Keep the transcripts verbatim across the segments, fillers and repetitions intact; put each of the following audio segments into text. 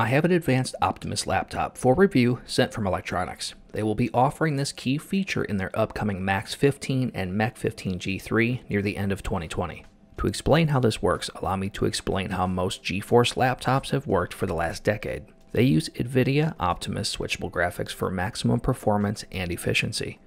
I have an Advanced Optimus laptop for review sent from Eluktronics. They will be offering this key feature in their upcoming MUX fifteen and Mech fifteen G three near the end of twenty twenty. To explain how this works, allow me to explain how most GeForce laptops have worked for the last decade. They use NVIDIA Optimus switchable graphics for maximum performance and efficiency.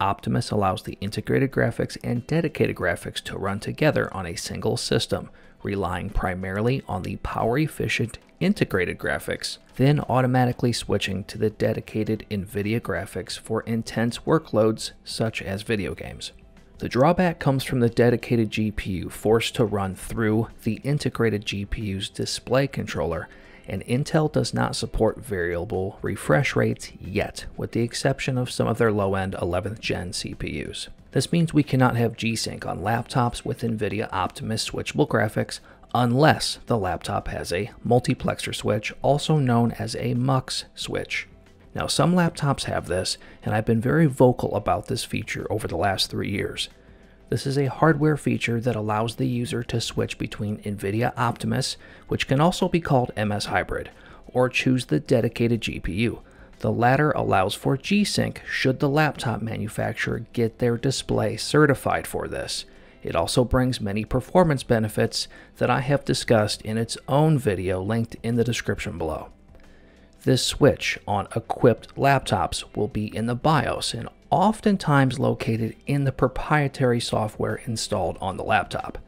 Optimus allows the integrated graphics and dedicated graphics to run together on a single system, relying primarily on the power-efficient integrated graphics, then automatically switching to the dedicated NVIDIA graphics for intense workloads such as video games. The drawback comes from the dedicated G P U forced to run through the integrated G P U's display controller, and Intel does not support variable refresh rates yet, with the exception of some of their low-end eleventh gen C P Us. This means we cannot have G-Sync on laptops with NVIDIA Optimus switchable graphics unless the laptop has a multiplexer switch, also known as a MUX switch. Now, some laptops have this, and I've been very vocal about this feature over the last three years. This is a hardware feature that allows the user to switch between NVIDIA Optimus, which can also be called M S Hybrid, or choose the dedicated G P U. The latter allows for G-Sync should the laptop manufacturer get their display certified for this. It also brings many performance benefits that I have discussed in its own video linked in the description below. This switch on equipped laptops will be in the BIOS and oftentimes located in the proprietary software installed on the laptop.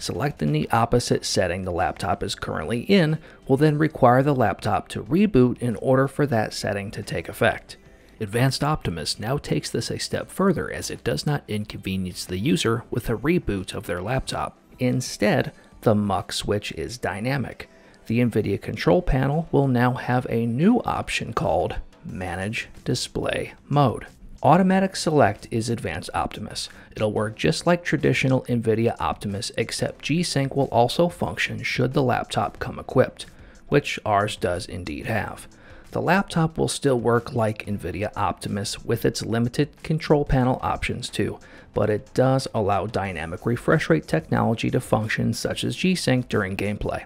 Selecting the opposite setting the laptop is currently in will then require the laptop to reboot in order for that setting to take effect. Advanced Optimus now takes this a step further, as it does not inconvenience the user with a reboot of their laptop. Instead, the MUX switch is dynamic. The NVIDIA control panel will now have a new option called Manage Display Mode. Automatic Select is Advanced Optimus. It'll work just like traditional NVIDIA Optimus, except G-Sync will also function should the laptop come equipped, which ours does indeed have. The laptop will still work like NVIDIA Optimus with its limited control panel options too, but it does allow dynamic refresh rate technology to function such as G-Sync during gameplay.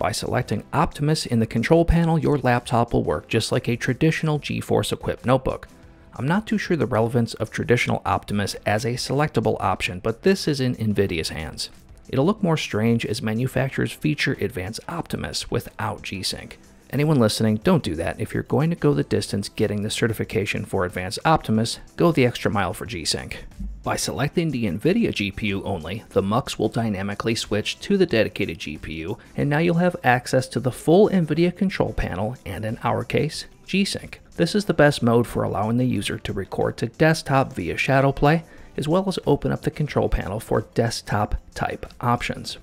By selecting Optimus in the control panel, your laptop will work just like a traditional GeForce-equipped notebook. I'm not too sure the relevance of traditional Optimus as a selectable option, but this is in NVIDIA's hands. It'll look more strange as manufacturers feature Advanced Optimus without G-Sync. Anyone listening, don't do that. If you're going to go the distance getting the certification for Advanced Optimus, go the extra mile for G-Sync. By selecting the NVIDIA G P U only, the MUX will dynamically switch to the dedicated G P U, and now you'll have access to the full NVIDIA control panel and, in our case, G-Sync. This is the best mode for allowing the user to record to desktop via Shadowplay, as well as open up the control panel for desktop type options.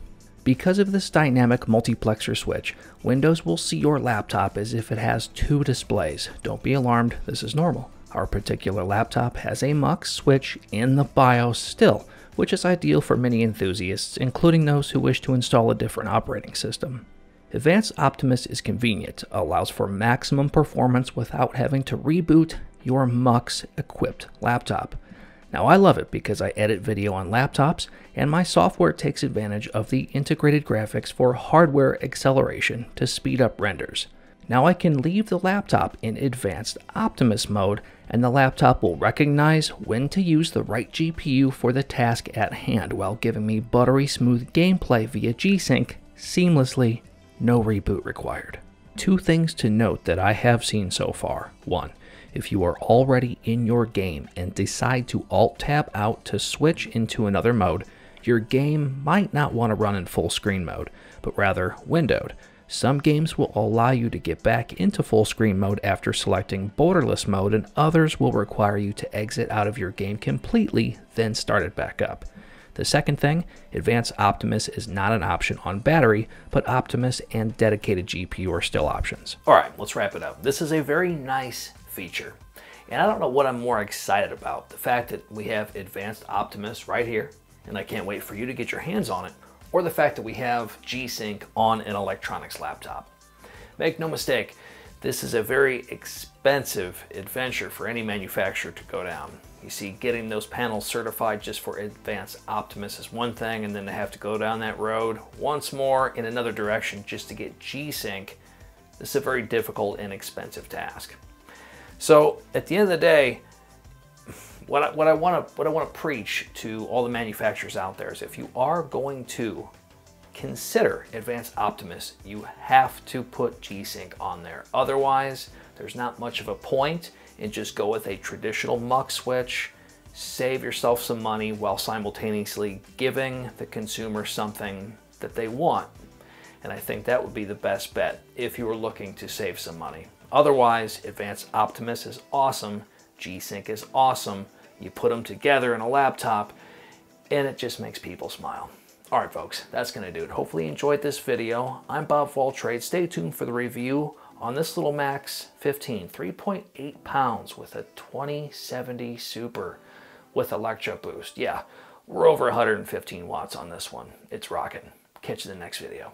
Because of this dynamic multiplexer switch, Windows will see your laptop as if it has two displays. Don't be alarmed, this is normal. Our particular laptop has a MUX switch in the BIOS still, which is ideal for many enthusiasts, including those who wish to install a different operating system. Advanced Optimus is convenient, allows for maximum performance without having to reboot your MUX-equipped laptop. Now, I love it because I edit video on laptops, and my software takes advantage of the integrated graphics for hardware acceleration to speed up renders. Now I can leave the laptop in Advanced Optimus mode, and the laptop will recognize when to use the right G P U for the task at hand while giving me buttery smooth gameplay via G-Sync seamlessly. No reboot required. Two things to note that I have seen so far. One, if you are already in your game and decide to Alt-Tab out to switch into another mode, your game might not want to run in full screen mode, but rather windowed. Some games will allow you to get back into full screen mode after selecting borderless mode, and others will require you to exit out of your game completely, then start it back up. The second thing, Advanced Optimus is not an option on battery, but Optimus and dedicated G P U are still options. All right, let's wrap it up. This is a very nice feature, and I don't know what I'm more excited about, the fact that we have Advanced Optimus right here, and I can't wait for you to get your hands on it, or the fact that we have G-Sync on an Eluktronics laptop. Make no mistake, this is a very expensive adventure for any manufacturer to go down. You see, getting those panels certified just for Advanced Optimus is one thing, and then to have to go down that road once more in another direction just to get G-Sync, This is a very difficult and expensive task. So at the end of the day, what I, what I want to what I want to preach to all the manufacturers out there is, if you are going to consider Advanced Optimus, you have to put G-Sync on there. Otherwise, there's not much of a point, and just go with a traditional M U X switch, save yourself some money while simultaneously giving the consumer something that they want. And I think that would be the best bet if you were looking to save some money. Otherwise, Advanced Optimus is awesome, G-Sync is awesome. You put them together in a laptop and it just makes people smile. All right, folks, that's gonna do it. Hopefully you enjoyed this video. I'm Bob of All Trades. Stay tuned for the review on this little Mech fifteen, three point eight pounds with a twenty seventy Super with Electra Boost. Yeah, we're over one hundred fifteen watts on this one. It's rocking. Catch you in the next video.